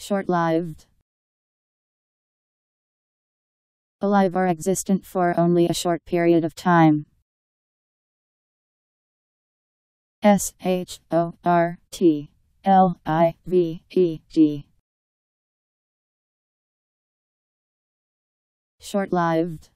Short-lived. Alive or existent for only a short period of time. S-H-O-R-T-L-I-V-E-D. Short-lived.